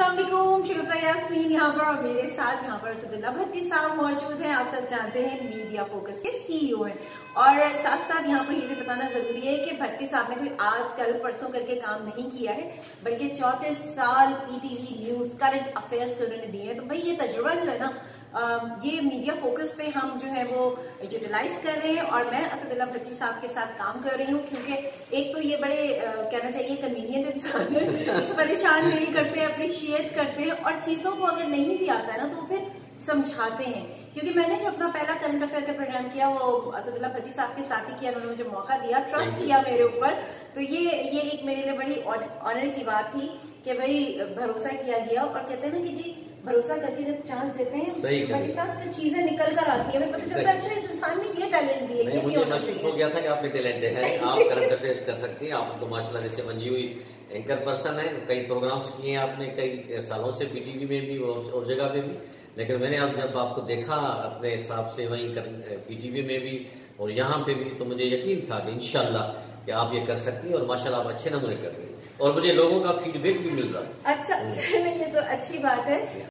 अस्सलामुअलैकुम, शिल्पा यास्मीन यहाँ पर और मेरे साथ यहाँ पर असदुल्लाह भट्टी साहब मौजूद हैं। आप सब जानते हैं मीडिया फोकस के सीईओ हैं और साथ साथ यहाँ पर ये भी बताना जरूरी है कि भट्टी साहब ने कोई आज कल परसों करके काम नहीं किया है, बल्कि 34 साल पीटीवी न्यूज करंट अफेयर्स को उन्होंने दिए हैं। तो भाई ये तजुर्बा जो है ना ये मीडिया फोकस पे हम जो है वो यूटिलाइज कर रहे हैं और मैं असदुल्लाह भट्टी साहब के साथ काम कर रही हूँ, क्योंकि एक तो ये बड़े कहना चाहिए कन्वीनियंट इंसान है, परेशान नहीं करते, अप्रिशिएट करते हैं और चीजों को अगर नहीं भी आता है ना तो फिर समझाते हैं। क्योंकि मैंने जो अपना पहला करंट अफेयर का प्रोग्राम किया वो असदुल्लाह भट्टी साहब के साथ ही किया, उन्होंने मुझे मौका दिया, ट्रस्ट किया मेरे ऊपर, तो ये एक मेरे लिए बड़ी ऑनर की बात थी कि भाई भरोसा किया गया। और कहते हैं ना कि जी भरोसा करके जब चांस देते हैं भट्टी साहब तो चीजें निकल कर आती है, पता चलता है अच्छा इस इंसान में ये टैलेंट भी है। मुझे महसूस हो गया था कि आप में टैलेंट है, आप करंट अफेयर्स कर सकती हैं, आप तो माशाल्लाह से मंजी हुई एंकर पर्सन है, कई प्रोग्राम्स किए आपने कई सालों से पीटीवी में भी और जगह पे भी, लेकिन मैंने आप जब आपको देखा अपने हिसाब से वहीं पीटीवी में भी और यहाँ पे भी तो मुझे यकीन था कि इंशाल्लाह कि आप ये कर सकती हैं और माशाल्लाह आप अच्छे नमूने कर रही हैं और मुझे लोगों का फीडबैक भी मिल रहा है। अच्छा, ये तो अच्छी बात है।